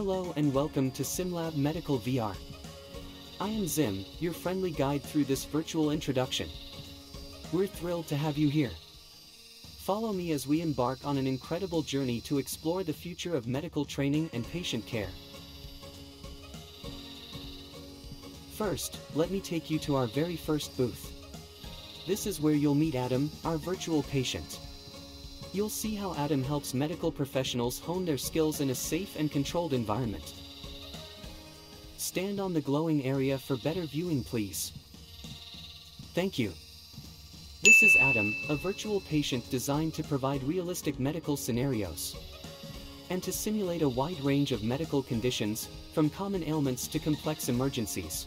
Hello and welcome to SimLab Medical VR. I am Zim, your friendly guide through this virtual introduction. We're thrilled to have you here. Follow me as we embark on an incredible journey to explore the future of medical training and patient care. First, let me take you to our very first booth. This is where you'll meet Adam, our virtual patient. You'll see how Adam helps medical professionals hone their skills in a safe and controlled environment. Stand on the glowing area for better viewing, please. Thank you. This is Adam, a virtual patient designed to provide realistic medical scenarios and to simulate a wide range of medical conditions, from common ailments to complex emergencies.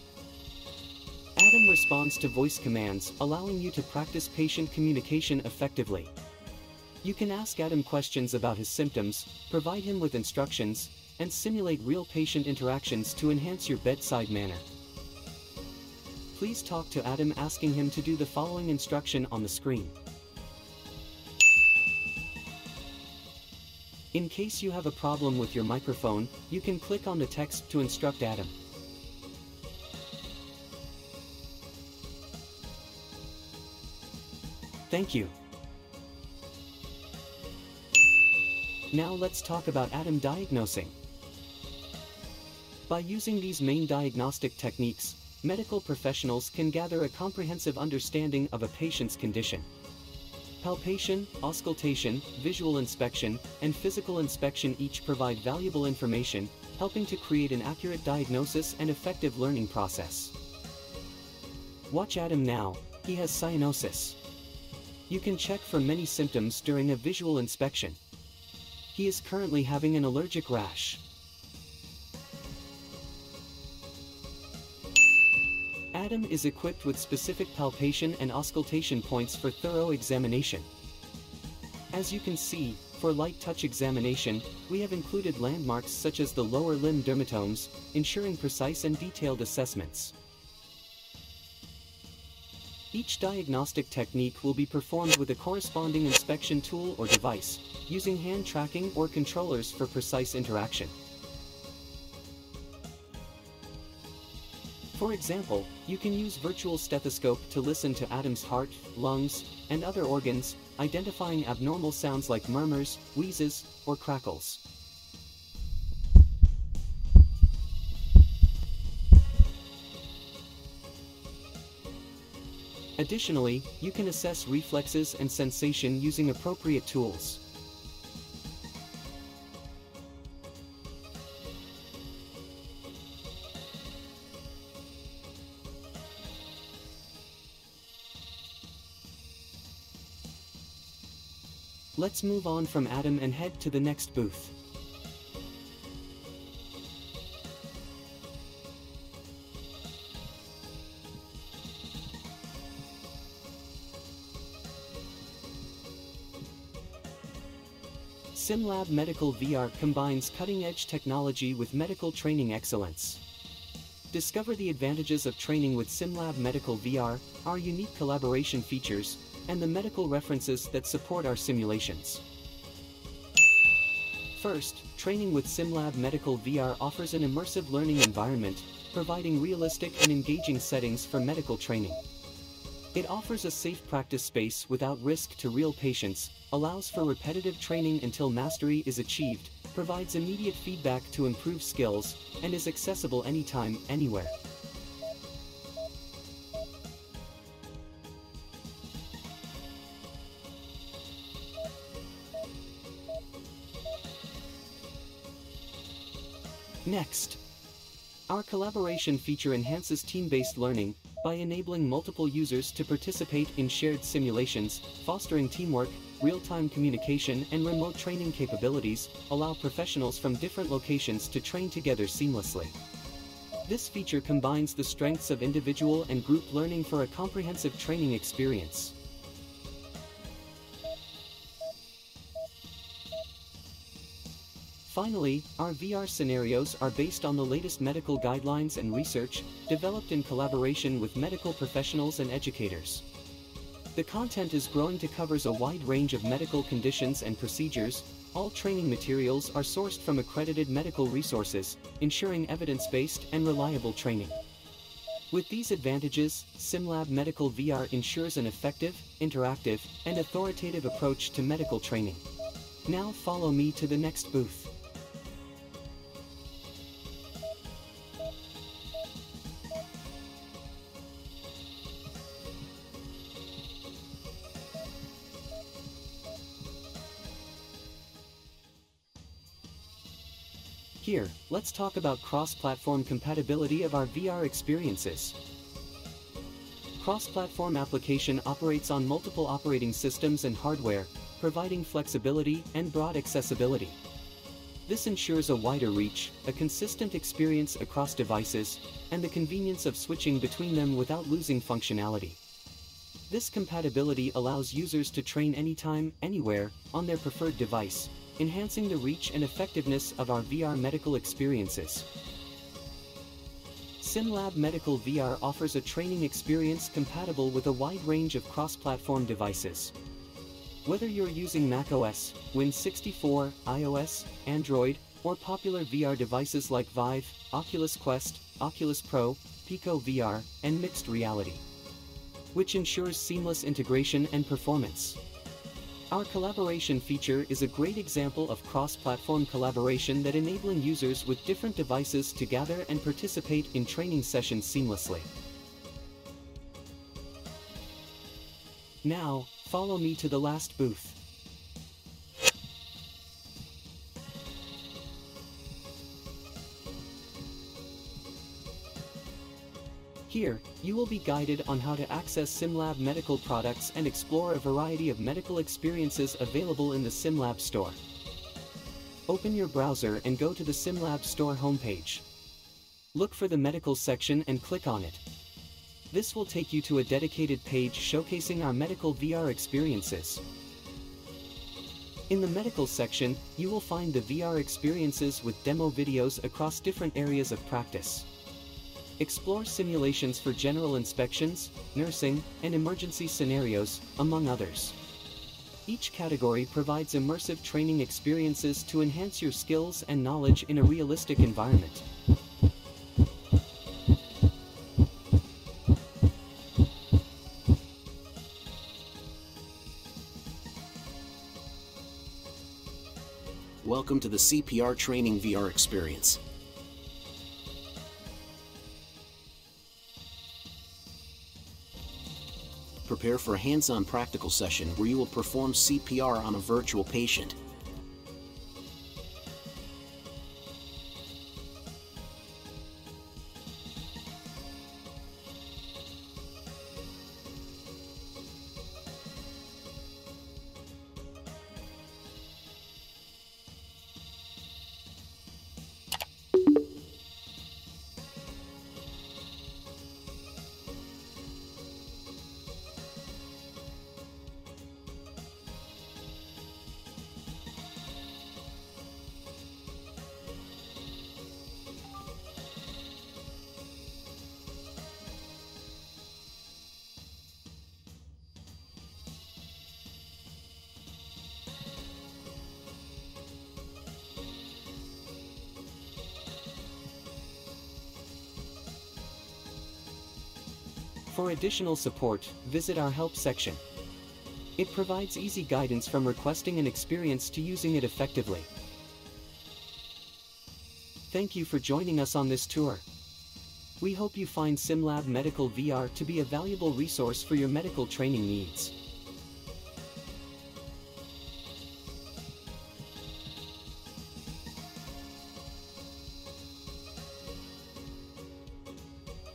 Adam responds to voice commands, allowing you to practice patient communication effectively. You can ask Adam questions about his symptoms, provide him with instructions, and simulate real patient interactions to enhance your bedside manner. Please talk to Adam, asking him to do the following instruction on the screen. In case you have a problem with your microphone, you can click on the text to instruct Adam. Thank you. Now let's talk about Adam diagnosing. By using these main diagnostic techniques, medical professionals can gather a comprehensive understanding of a patient's condition. Palpation, auscultation, visual inspection, and physical inspection each provide valuable information, helping to create an accurate diagnosis and effective learning process. Watch Adam now, he has cyanosis. You can check for many symptoms during a visual inspection. He is currently having an allergic rash. Adam is equipped with specific palpation and auscultation points for thorough examination. As you can see, for light touch examination, we have included landmarks such as the lower limb dermatomes, ensuring precise and detailed assessments. Each diagnostic technique will be performed with a corresponding inspection tool or device, using hand tracking or controllers for precise interaction. For example, you can use virtual stethoscope to listen to Adam's heart, lungs, and other organs, identifying abnormal sounds like murmurs, wheezes, or crackles. Additionally, you can assess reflexes and sensation using appropriate tools. Let's move on from Adam and head to the next booth. SimLab Medical VR combines cutting-edge technology with medical training excellence. Discover the advantages of training with SimLab Medical VR, our unique collaboration features, and the medical references that support our simulations. First, training with SimLab Medical VR offers an immersive learning environment, providing realistic and engaging settings for medical training. It offers a safe practice space without risk to real patients, allows for repetitive training until mastery is achieved, provides immediate feedback to improve skills, and is accessible anytime, anywhere. Next, our collaboration feature enhances team-based learning, by enabling multiple users to participate in shared simulations, fostering teamwork, real-time communication, and remote training capabilities, allow professionals from different locations to train together seamlessly. This feature combines the strengths of individual and group learning for a comprehensive training experience. Finally, our VR scenarios are based on the latest medical guidelines and research, developed in collaboration with medical professionals and educators. The content is growing to cover a wide range of medical conditions and procedures. All training materials are sourced from accredited medical resources, ensuring evidence-based and reliable training. With these advantages, SimLab Medical VR ensures an effective, interactive, and authoritative approach to medical training. Now follow me to the next booth. Here, let's talk about cross-platform compatibility of our VR experiences. Cross-platform application operates on multiple operating systems and hardware, providing flexibility and broad accessibility. This ensures a wider reach, a consistent experience across devices, and the convenience of switching between them without losing functionality. This compatibility allows users to train anytime, anywhere, on their preferred device, enhancing the reach and effectiveness of our VR medical experiences. SimLab Medical VR offers a training experience compatible with a wide range of cross-platform devices. Whether you're using macOS, Win 64, iOS, Android, or popular VR devices like Vive, Oculus Quest, Oculus Pro, Pico VR, and mixed reality, which ensures seamless integration and performance. Our collaboration feature is a great example of cross-platform collaboration that enables users with different devices to gather and participate in training sessions seamlessly. Now, follow me to the last booth. Here, you will be guided on how to access SimLab Medical products and explore a variety of medical experiences available in the SimLab Store. Open your browser and go to the SimLab Store homepage. Look for the medical section and click on it. This will take you to a dedicated page showcasing our medical VR experiences. In the medical section, you will find the VR experiences with demo videos across different areas of practice. Explore simulations for general inspections, nursing, and emergency scenarios, among others. Each category provides immersive training experiences to enhance your skills and knowledge in a realistic environment. Welcome to the CPR Training VR experience. Prepare for a hands-on practical session where you will perform CPR on a virtual patient. For additional support, visit our help section. It provides easy guidance from requesting an experience to using it effectively. Thank you for joining us on this tour. We hope you find SimLab Medical VR to be a valuable resource for your medical training needs.